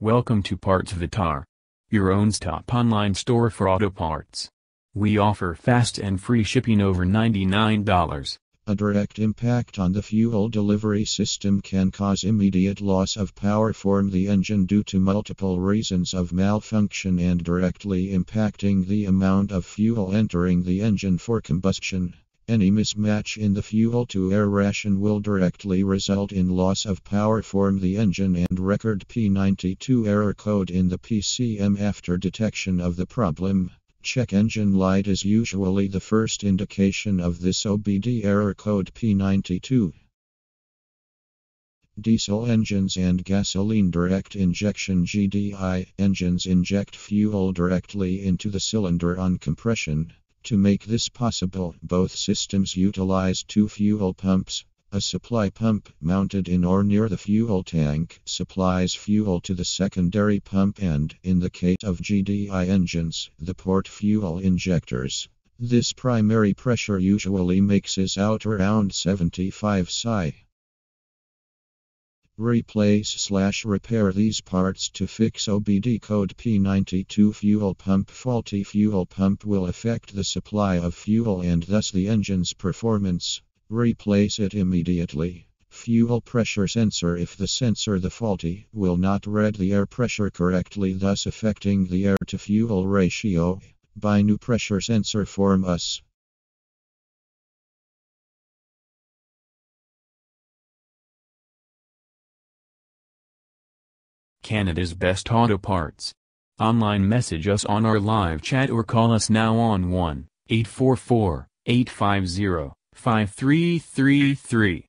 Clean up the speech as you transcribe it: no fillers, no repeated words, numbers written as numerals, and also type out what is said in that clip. Welcome to Partsavatar, your own stop online store for auto parts. We offer fast and free shipping over $99. A direct impact on the fuel delivery system can cause immediate loss of power from the engine due to multiple reasons of malfunction and directly impacting the amount of fuel entering the engine for combustion. Any mismatch in the fuel-to-air ratio will directly result in loss of power from the engine and record P0092 error code in the PCM after detection of the problem. Check engine light is usually the first indication of this OBD error code P0092. Diesel engines and gasoline direct injection GDI engines inject fuel directly into the cylinder on compression. To make this possible, both systems utilize two fuel pumps. A supply pump mounted in or near the fuel tank supplies fuel to the secondary pump and, in the case of GDI engines, the port fuel injectors. This primary pressure usually mixes out around 75 psi. Replace/repair these parts to fix OBD code P0092 fuel pump. Faulty fuel pump will affect the supply of fuel and thus the engine's performance. Replace it immediately. Fuel pressure sensor. If the sensor the faulty will not read the air pressure correctly, thus affecting the air to fuel ratio. Buy new pressure sensor from us. Canada's best auto parts. Online message us on our live chat or call us now on 1-844-850-5333.